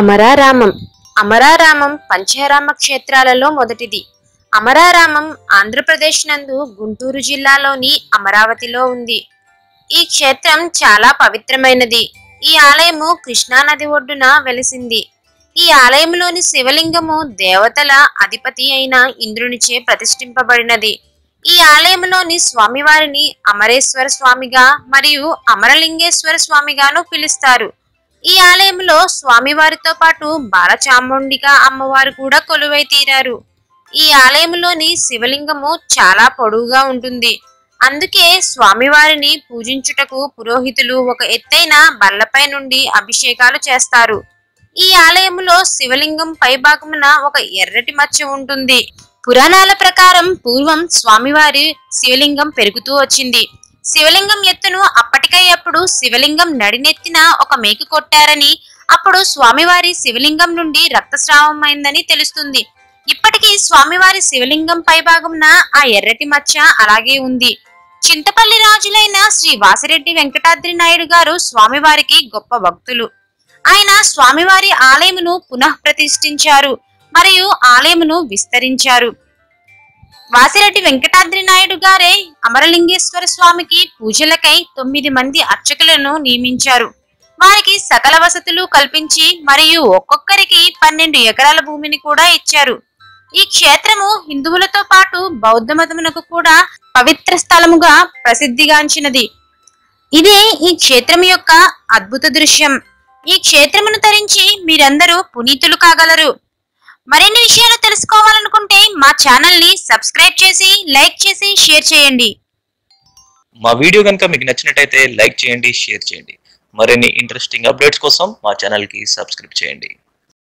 అమరారామం. అమరారామం పంచారామ క్షేత్రాలలో మొదటిది. అమరారామం ఆంధ్రప్రదేశ్ నందు గుంటూరు జిల్లాలోని అమరావతిలో ఉంది. ఈ క్షేత్రం చాలా పవిత్రమైనది. ఈ ఆలయము కృష్ణా నది ఒడ్డున వెలిసింది. ఈ ఆలయంలోని శివలింగము దేవతల అధిపతి అయిన ఇంద్రునిచే ప్రతిష్ఠింపబడినది. ఈ ఆలయంలోని స్వామివారిని అమరేశ్వర స్వామిగా మరియు అమరలింగేశ్వర స్వామిగాను పిలుస్తారు. ఈ ఆలయంలో స్వామివారితో పాటు బాలచాముండిగా అమ్మవారు కూడా కొలువై తీరారు. ఈ ఆలయంలోని శివలింగము చాలా పొడవుగా ఉంటుంది. అందుకే స్వామివారిని పూజించుటకు పురోహితులు ఒక ఎత్తైన బల్లపై నుండి అభిషేకాలు చేస్తారు. ఈ ఆలయంలో శివలింగం పై భాగమున ఒక ఎర్రటి మచ్చ ఉంటుంది. పురాణాల ప్రకారం పూర్వం స్వామివారి శివలింగం పెరుగుతూ వచ్చింది. శివలింగం ఎత్తును అప్పటికప్పుడు శివలింగం నడినెత్తిన ఒక మేకు కొట్టారని, అప్పుడు స్వామివారి శివలింగం నుండి రక్తస్రావమైందని తెలుస్తుంది. ఇప్పటికీ స్వామివారి శివలింగం పై భాగమున ఆ ఎర్రటి మచ్చ అలాగే ఉంది. చింతపల్లి రాజులైన శ్రీ వాసిరెడ్డి వెంకటాద్రి నాయుడు గారు స్వామివారికి గొప్ప భక్తులు. ఆయన స్వామివారి ఆలయమును పునః ప్రతిష్ఠించారు మరియు ఆలయమును విస్తరించారు. వాసిరెడ్డి వెంకటాద్రి నాయుడు గారే అమరలింగేశ్వర స్వామికి పూజలకై 9 మంది అర్చకులను నియమించారు. వారికి సకల వసతులు కల్పించి మరియు ఒక్కొక్కరికి 12 ఎకరాల భూమిని కూడా ఇచ్చారు. ఈ క్షేత్రము హిందువులతో పాటు బౌద్ధ మతమునకు కూడా పవిత్ర స్థలముగా ప్రసిద్ధిగాంచినది. ఇదే ఈ క్షేత్రం యొక్క అద్భుత దృశ్యం. ఈ క్షేత్రమును తరించి మీరందరూ పునీతులు కాగలరు. మరిన్ని విషయాలు తెలుసుకోవాలనుకుంటే మా ఛానల్ని సబ్స్క్రైబ్ చేసి, లైక్ చేసి, షేర్ చేయండి. మా వీడియో కనుక మీకు నచ్చినట్టయితే లైక్ చేయండి, షేర్ చేయండి. మరిన్ని ఇంట్రెస్టింగ్ అప్డేట్స్ కోసం మా ఛానల్కి సబ్స్క్రైబ్ చేయండి.